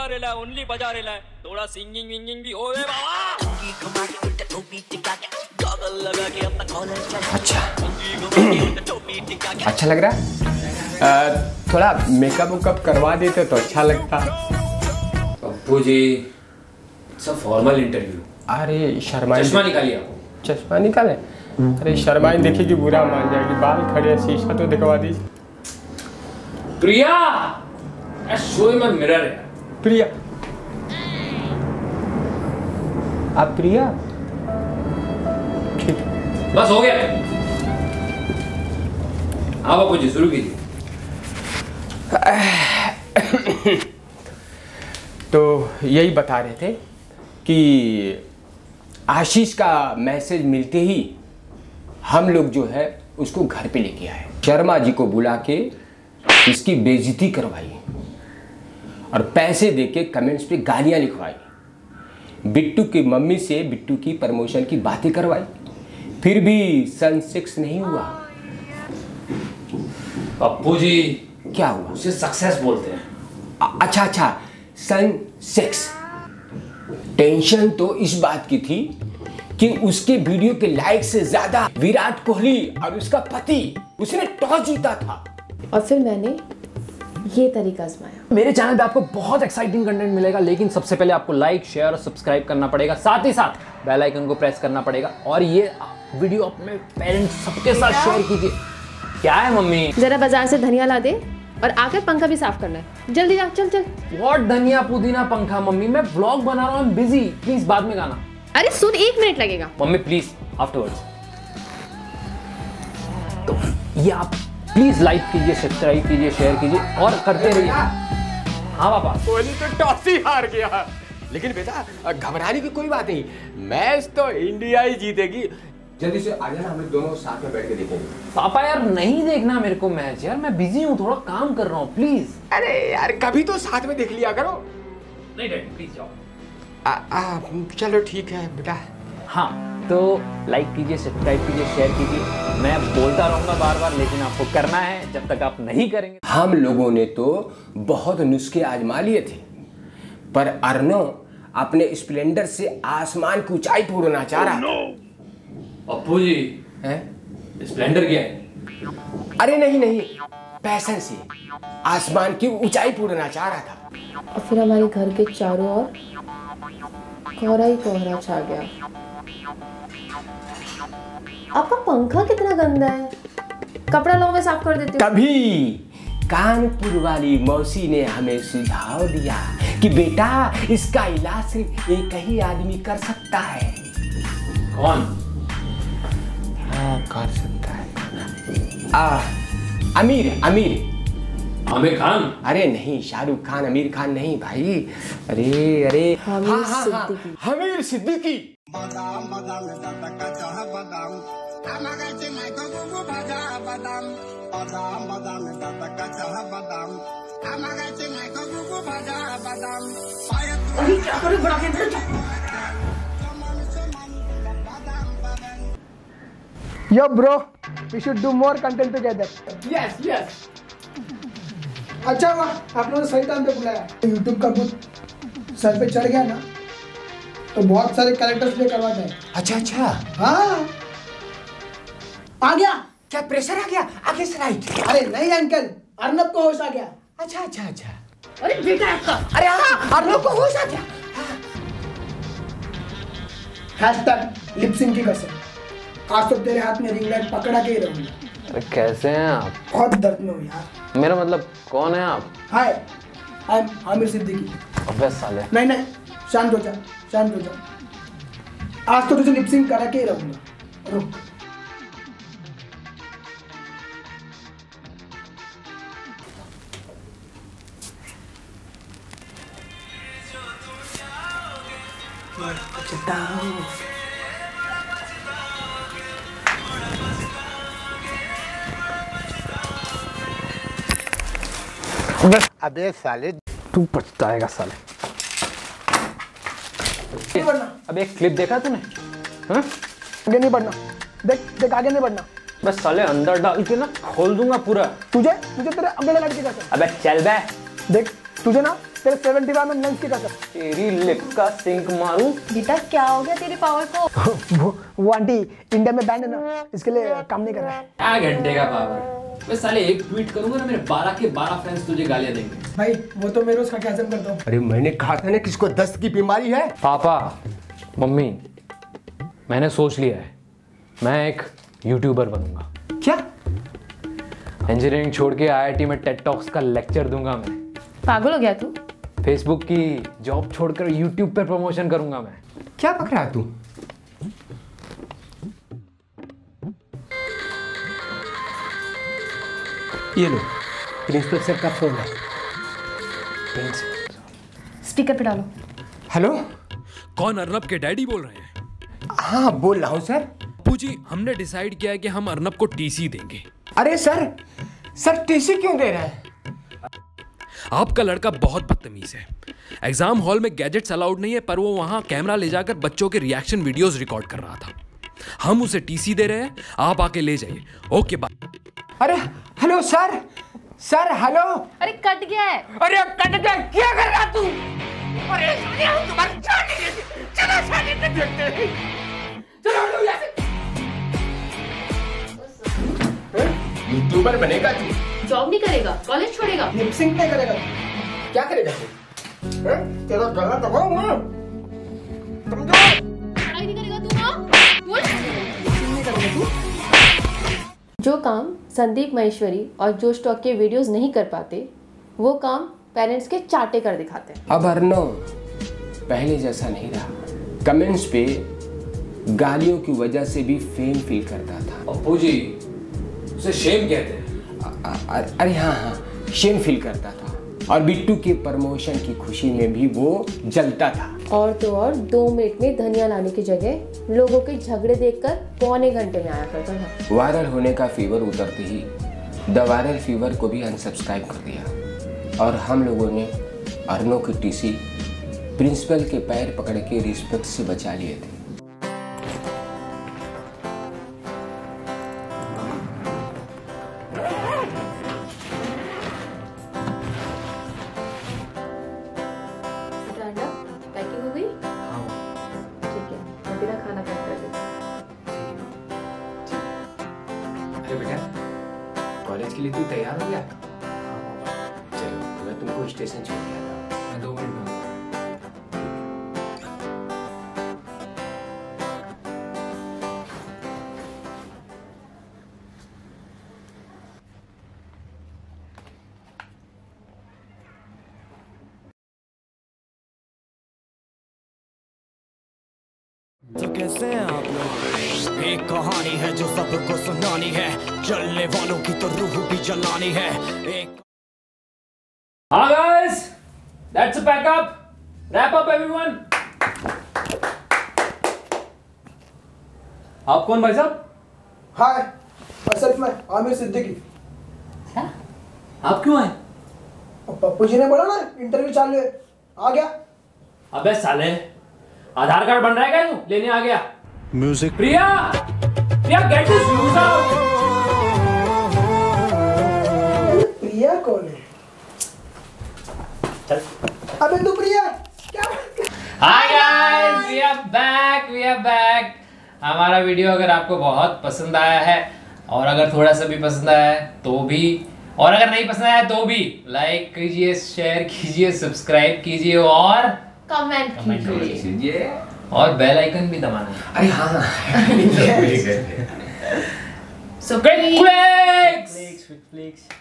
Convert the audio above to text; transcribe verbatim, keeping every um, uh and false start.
दबा रेला ओनली बजा रेला थोड़ा सिंगिंग विंगिंग भी होवे बाबा। अच्छा अच्छा लग रहा है, थोड़ा मेकअप वेकअप करवा देते तो अच्छा लगता। पप्पू जी सब फॉर्मल इंटरव्यू। अरे शर्मा चश्मा निकालिए, आपको चश्मा निकाले। अरे शर्मा देखेगी बुरा मान जाएगी। बाल खड़े शीशा तो दिखवा दीजिए। प्रिया शो में मिरर है। प्रिया आप प्रिया ठीक बस हो गया। आप आपको जी शुरू कीजिए। तो यही बता रहे थे कि आशीष का मैसेज मिलते ही हम लोग जो है उसको घर पे लेके आए। शर्मा जी को बुला के इसकी बेइज्जती करवाई और पैसे देके कमेंट्स पे गालियां लिखवाई। बिट्टू की मम्मी से बिट्टू की प्रमोशन की बातें करवाई, फिर भी सन सिक्स नहीं हुआ। पप्पू जी क्या हुआ? उसे सक्सेस बोलते हैं। अच्छा अच्छा सन सिक्स। टेंशन तो इस बात की थी कि उसके वीडियो के लाइक से ज्यादा विराट कोहली और उसका पति, उसने टॉस जीता था। और फिर मैंने ये तरीका आजमाया। मेरे चैनल पे आपको बहुत एक्साइटिंग कंटेंट मिलेगा, लेकिन सबसे पहले आपको लाइक शेयर और सब्सक्राइब करना पड़ेगा, साथ ही साथ बेल आइकन को प्रेस करना पड़ेगा। और ये वीडियो अपने पेरेंट्स सबके साथ शेयर कीजिए। क्या है मम्मी, जरा बाजार से धनिया ला दे और आकर पंखा भी साफ करना है, जल्दी जा चल चल। व्हाट धनिया पुदीना पंखा? मम्मी मैं ब्लॉग बना रहा हूँ, बिजी, प्लीज बाद में गाना। अरे सुन एक मिनट लगेगा मम्मी, प्लीज आफ्टरवर्ड्स। तो ये आप प्लीज लाइक कीजिए, सब्सक्राइब कीजिए, शेयर कीजिए और करते रहिए। हाँ पापा कोहली तो टॉस ही हार गया, लेकिन बेटा घबराने की कोई बात नहीं, मैच तो इंडिया ही जीतेगी। जल्दी से आ जाना, हम लोग दोनों साथ में बैठ के देखेंगे। पापा यार नहीं देखना मेरे को मैच, यार मैं बिजी हूँ, थोड़ा काम कर रहा हूँ प्लीज। अरे यार कभी तो साथ में देख लिया करो। नहीं डैड प्लीज जाओ। आ, आ, चलो ठीक है बेटा। हाँ तो लाइक कीजिए, सब्सक्राइब कीजिए, शेयर कीजिए। मैं बोलता रहूँगा बार बार, लेकिन आपको करना है, जब तक आप नहीं करेंगे। हम लोगों ने तो बहुत नुस्खे आजमा लिए थे, पर अर्नो अपने स्प्लेंडर से आसमान की ऊंचाई पूरना चाह रहा था। पप्पू जी है स्प्लेंडर क्या है? अरे नहीं नहीं, पैशन से आसमान की ऊंचाई पूरना चाह रहा था। और फिर हमारे घर के चारों ओर कोहरा ही कोहरा छा गया। आपका पंखा कितना गंदा है, कपड़ा लो मैं साफ कर देती हूँ। तभी कानपुर वाली मौसी ने हमें सुझाव दिया कि बेटा इसका इलाज सिर्फ एक ही आदमी कर सकता है। कौन? कर सकता है आ, अमीर अमीर आमिर खान। अरे नहीं शाहरुख खान, अमीर खान नहीं भाई। अरे अरे Aamir Siddiqui, Aamir Siddiqui. Yo bro, we should do more content together. Yes yes. अच्छा वाह, आप लोगों ने सही टाइम पे बुलाया। YouTube का भूत सर पे चढ़ गया ना, तो बहुत सारे कैरेक्टर्स प्ले करवाते हैं। अच्छा अच्छा हाँ आ गया क्या? प्रेशर आ गया आगे से राइट। अरे नहीं अंकल, अर्नब को होश आ गया। अच्छा अच्छा अच्छा अरे बेटा आपका, अरे हाँ अर्नब को होश आ गया। हैशटैग लिपसिंग की कसम, आज तो तेरे हाथ में रिंग लाइट पकड़ा के ही रहूंगा। अरे कैसे हैं आप? बहुत दर्द में हो यार। मेरा मतलब कौन है आप? Hi I am Aamir Siddiqui. अबे साले नहीं नहीं शांत हो जा शांत हो जा, आज तो तुझे लिपसिंग करा के ही रहूंगा। रुक बताओ बस। अबे साले तू पछताएगा साले। अबे एक क्लिप देखा तूने? हाँ? आगे नहीं बढ़ना, देख देख आगे नहीं बढ़ना। बस साले अंदर डाल के ना खोल दूंगा पूरा तुझे, तुझे तेरे अंगड़े लड़के का। अबे चल बे, देख तुझे ना तेरे सेवेंटी फाइव में लंच की कसम। तेरी लिप्स का सिंक मारूं। बेटा क्या हो गया तेरी पावर को? वो, वो आंटी इंडिया में बैन है ना, इसके लिए काम नहीं कर रहा है। क्या घंटे का पावर, मैं साले एक ट्वीट करूंगा ना मेरे बारह के बारह फ्रेंड्स तुझे गालियां देंगे। भाई वो तो मैं रोज खा के हजम करता हूँ। अरे मैंने कहा था ना किसको दस्त की बीमारी है। पापा मम्मी मैंने सोच लिया है, मैं एक यूट्यूबर बनूंगा। क्या? इंजीनियरिंग छोड़ के आई आई टी में टेड टॉक्स का लेक्चर दूंगा मैं। पागल हो गया तू? फेसबुक की जॉब छोड़कर यूट्यूब पर प्रमोशन करूंगा मैं। क्या पक रहा है तू? ये लो प्रिंसिपल सर का फोन है। स्पीकर पे डालो। हेलो, कौन अर्नब के डैडी बोल रहे हैं? हाँ बोल रहा हूँ सर। पूजी हमने डिसाइड किया है कि हम अर्नब को टीसी देंगे। अरे सर सर टीसी क्यों दे रहे हैं? आपका लड़का बहुत बदतमीज है। एग्जाम हॉल में गैजेट्स अलाउड नहीं है, पर वो वहां कैमरा ले जाकर बच्चों के रिएक्शन वीडियोस रिकॉर्ड कर रहा था। हम उसे टीसी दे रहे हैं, आप आके ले जाइए। Okay bye. अरे हेलो सर, सर हेलो। अरे कट गया है। अरे कट गया, क्या कर रहा तू? अरे हम तुम्हारी जान नहीं लेते। चलो शादी तक देखते हैं। चलो लो यहां से। यूट्यूबर बनेगा तू? जॉब नहीं करेगा, कॉलेज छोड़ेगा, लिपसिंग नहीं करेगा, क्या करेगा तू? हैं? तेरा गला दबाऊंगा। तुम जो पढ़ाई नहीं करेगा तू ना? बोल लिपसिंग नहीं करेगा तू? जो काम संदीप महेश्वरी और जोश टॉक के वीडियोस नहीं कर पाते, वो काम पेरेंट्स के चाटे कर दिखाते हैं। अब अर्नव पहले जैसा नहीं रहा। कमेंट्स पे गालियों की वजह से भी फेम फील करता था। अप्पू जी उसे शेम कहते हैं। अरे हाँ हाँ शेम फील करता था। और बिट्टू के प्रमोशन की खुशी में भी वो जलता था। और तो और दो मिनट में धनिया लाने की जगह लोगों के झगड़े देखकर पौने घंटे में आया करता था। वायरल होने का फीवर उतरते ही द वायरल फीवर को भी अनसब्सक्राइब कर दिया। और हम लोगों ने अर्नो की टीसी प्रिंसिपल के पैर पकड़ के रिस्पेक्ट से बचा लिए थे। कॉलेज के लिए तू तैयार हो गया? चलो मैं तुमको स्टेशन छोड़ के आता हूं। मैं दो मिनट में। तो कैसे हैं आप लोग? एक कहानी है जो सबको सुनानी है, जलने वालों की तो रूह भी जलानी है। एक हाँ guys, that's a pack up, wrap up everyone. आप कौन भाई साहब? हाय, असल में आमिर सिद्दीकी। क्या? आप क्यों आए? पप्पू जी ने बोला ना इंटरव्यू चालू है, आ गया। अबे साले आधार कार्ड बन रहा है क्या तू? लेने आ गया। Music Priya, Priya get this music out. Priya कौन है? चल। अबे तू प्रिया क्या? Hi guys, we are back, we are back. हमारा वीडियो अगर आपको बहुत पसंद आया है, और अगर थोड़ा सा भी पसंद आया है तो भी, और अगर नहीं पसंद आया तो भी लाइक कीजिए, शेयर कीजिए, सब्सक्राइब कीजिए और कमेंट कीजिए और बेल आइकन भी दबाना। अरे हाँ सो क्लिक्स क्लिक्स